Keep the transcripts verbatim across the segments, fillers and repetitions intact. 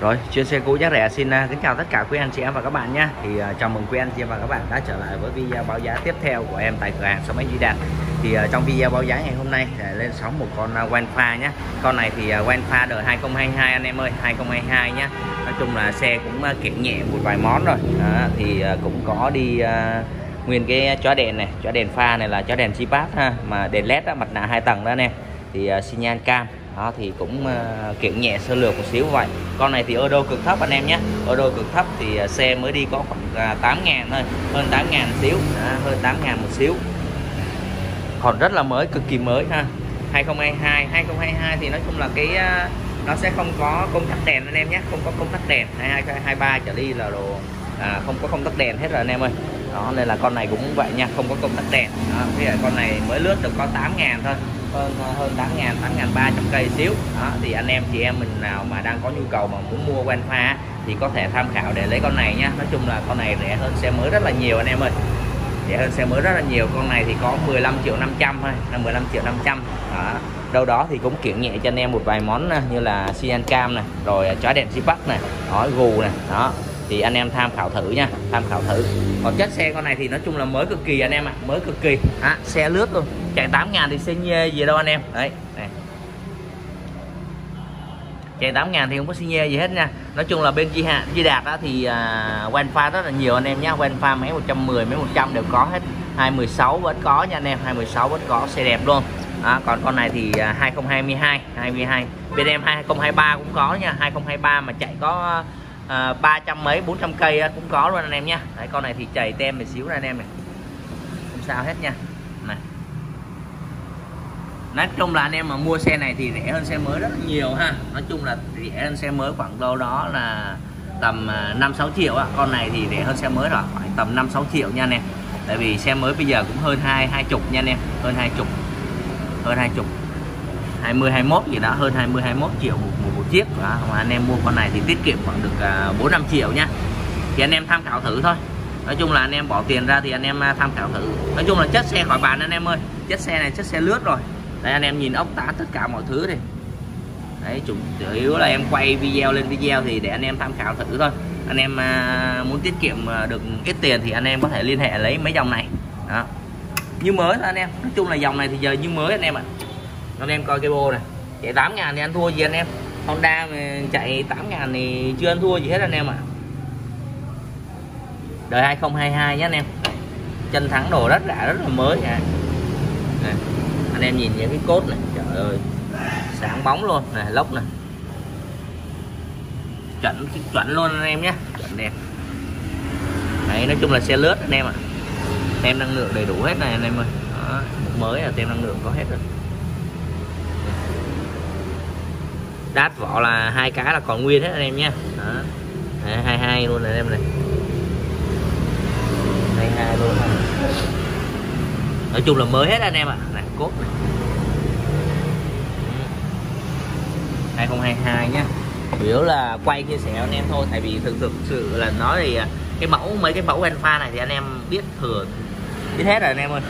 Rồi, chuyên xe cũ giá rẻ xin kính chào tất cả quý anh chị em và các bạn nhé. Thì uh, chào mừng quý anh chị em và các bạn đã trở lại với video báo giá tiếp theo của em tại cửa hàng Sông Mã Duy Đạt. Thì uh, trong video báo giá ngày hôm nay để lên sóng một con uh, Wave Alpha nhé. Con này thì uh, Wave Alpha đời hai không hai hai anh em ơi, hai không hai hai nhé. Nói chung là xe cũng uh, kiện nhẹ một vài món rồi. Đó, thì uh, cũng có đi uh, nguyên cái chóa đèn này, chóa đèn pha này là chóa đèn xi pát ha, mà đèn led đó, mặt nạ hai tầng đó nè. Thì uh, xi nhan cam. Đó, thì cũng uh, kiện nhẹ sơ lược một xíu vậy. Con này thì ô đô cực thấp anh em nhé. Ô đô cực thấp thì uh, xe mới đi có khoảng uh, tám ngàn thôi, hơn tám ngàn xíu, à, hơn tám ngàn một xíu. Còn rất là mới, cực kỳ mới ha. hai không hai hai, hai không hai hai thì nói chung là cái uh, nó sẽ không có công tắc đèn anh em nhé, không có công tắc đèn. hai hai hai ba trở đi là đồ à, không có công tắc đèn hết rồi anh em ơi. Đó, nên là con này cũng vậy nha, không có công tắc đèn. Đó, bây giờ con này mới lướt được có tám ngàn thôi, hơn hơn tám ngàn, tám ngàn ba trăm cây xíu. Đó, thì anh em chị em mình nào mà đang có nhu cầu mà muốn mua Wave Alpha thì có thể tham khảo để lấy con này nha. Nói chung là con này rẻ hơn xe mới rất là nhiều anh em ơi, rẻ hơn xe mới rất là nhiều. Con này thì có mười lăm triệu năm trăm thôi, là mười lăm triệu năm trăm. Đó, đâu đó thì cũng kiện nhẹ cho anh em một vài món như là xi nhan cam này, rồi chói đèn xi pát này, đó, gù này. Đó, thì anh em tham khảo thử nha, tham khảo thử. Còn chất xe con này thì nói chung là mới cực kỳ anh em ạ, à, mới cực kỳ. À, xe lướt luôn, chạy tám ngàn thì xe nhê gì đâu anh em. Đấy, này. Chạy tám ngàn thì không có xe nhê gì hết nha. Nói chung là bên Duy Hạn, Duy Đạt á thì Wave Alpha rất là nhiều anh em nhá. Wave Alpha mấy một trăm mười, mấy một trăm đều có hết. hai mười sáu vẫn có nha anh em, hai mười sáu vẫn có, xe đẹp luôn. À, còn con này thì hai không hai hai, hai mươi hai. Bên em hai không hai ba cũng có nha, hai không hai ba mà chạy có À, ba trăm mấy bốn trăm cây cũng có luôn anh em nha. Đấy, con này thì chảy tem một xíu ra anh em này, không sao hết nha. Này, nói chung là anh em mà mua xe này thì rẻ hơn xe mới rất là nhiều ha. Nói chung là rẻ hơn xe mới khoảng đâu đó là tầm năm sáu triệu á. Con này thì rẻ hơn xe mới rồi, khoảng tầm năm sáu triệu nha anh em. Tại vì xe mới bây giờ cũng hơn hai hai chục nha anh em, hơn hai chục, hơn hai chục, hai mươi hai mốt gì đó, hơn hai mươi hai mốt triệu một, một, một chiếc. Đó, mà anh em mua con này thì tiết kiệm khoảng được bốn năm triệu nha. Thì anh em tham khảo thử thôi. Nói chung là anh em bỏ tiền ra thì anh em tham khảo thử. Nói chung là chất xe khỏi bàn anh em ơi. Chất xe này chất xe lướt rồi. Đấy, anh em nhìn ốc tả tất cả mọi thứ đi. Đấy, chủ yếu là em quay video lên video thì để anh em tham khảo thử thôi. Anh em muốn tiết kiệm được ít tiền thì anh em có thể liên hệ lấy mấy dòng này. Đó, như mới thôi anh em. Nói chung là dòng này thì giờ như mới anh em ạ. À, anh em coi cái bô này, chạy tám ngàn thì ăn thua gì anh em. Honda chạy tám ngàn thì chưa ăn thua gì hết anh em ạ. À, đời hai không hai hai nhé anh em. Chân thắng đồ rất là rất là mới à. Này, anh em nhìn những cái cốt này, trời ơi, sáng bóng luôn này, lốc này, chuẩn chuẩn luôn anh em nhé, chuẩn đẹp. Đấy, nói chung là xe lướt anh em ạ. À, tem năng lượng đầy đủ hết này anh em ơi. Đó, mới là tem năng lượng có hết rồi. Đát vỏ là hai cái là còn nguyên hết anh em nhé. hai hai luôn này anh em này, hai hai luôn. Nói chung là mới hết anh em ạ. À, này cốt này, hai không hai hai nhé. Chủ yếu là quay chia sẻ anh em thôi. Tại vì thực thực sự là nói thì cái mẫu mấy cái mẫu Wave Alpha này thì anh em biết thừa biết hết rồi anh em ơi.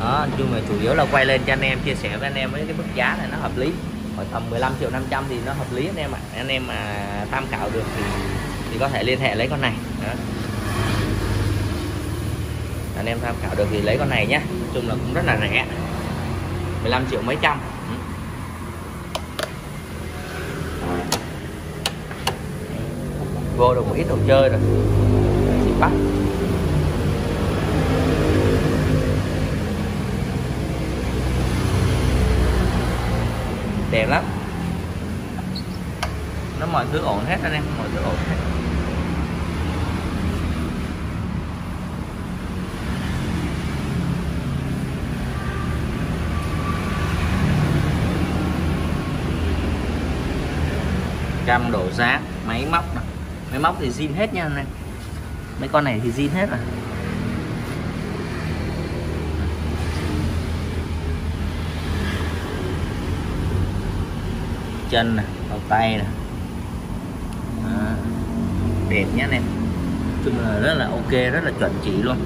Đó, chung là chủ yếu là quay lên cho anh em, chia sẻ với anh em với cái mức giá này nó hợp lý. Ở tầm mười lăm triệu năm trăm thì nó hợp lý anh em ạ. À, anh em mà tham khảo được thì, thì có thể liên hệ lấy con này. Đó, anh em tham khảo được thì lấy con này nhé. Nói chung là cũng rất là rẻ, mười lăm triệu mấy trăm. Vô được một ít đồ chơi rồi. Chị bắt đẹp lắm, nó mọi thứ ổn hết anh em, mọi thứ ổn hết. Cam đổ giá, máy móc này. Máy móc thì zin hết nha anh em, mấy con này thì zin hết rồi. Chân nè, đầu tay nè, à, đẹp nhá anh em. Chung là rất là ok, rất là chuẩn chỉ luôn.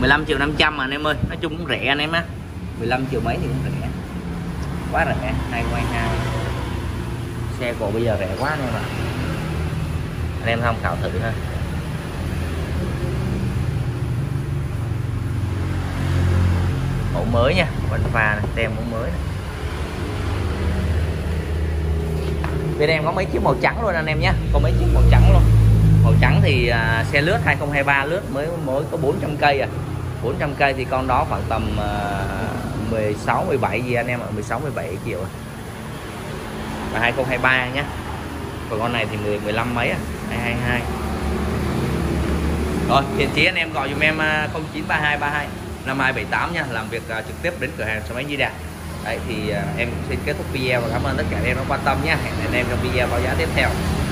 mười lăm triệu năm trăm mà anh em ơi, nói chung cũng rẻ anh em á. mười lăm triệu mấy thì cũng rẻ, quá rẻ. hai hai hai, xe cổ bây giờ rẻ quá anh em ạ. anh em tham khảo thử ha. Mẫu mới nha, vẫn pha này, tem mẫu mới này. Bên em có mấy chiếc màu trắng luôn anh em nhé, có mấy chiếc màu trắng luôn. Màu trắng thì à, xe lướt hai không hai ba lướt mới mới có bốn trăm cây à. bốn trăm cây thì con đó khoảng tầm à, mười sáu mười bảy gì anh em ạ, mười sáu mười bảy triệu à. Và hai không hai ba nhé. Còn con này thì mười mười lăm mấy à, hai hai hai. Rồi, hiện trí anh em gọi dùm em không chín ba hai ba hai năm hai bảy tám nha, làm việc uh, trực tiếp đến cửa hàng Sông Mã Duy Đạt. Đấy thì uh, em xin kết thúc video và cảm ơn tất cả anh em đã quan tâm nha. Hẹn anh em trong video báo giá tiếp theo.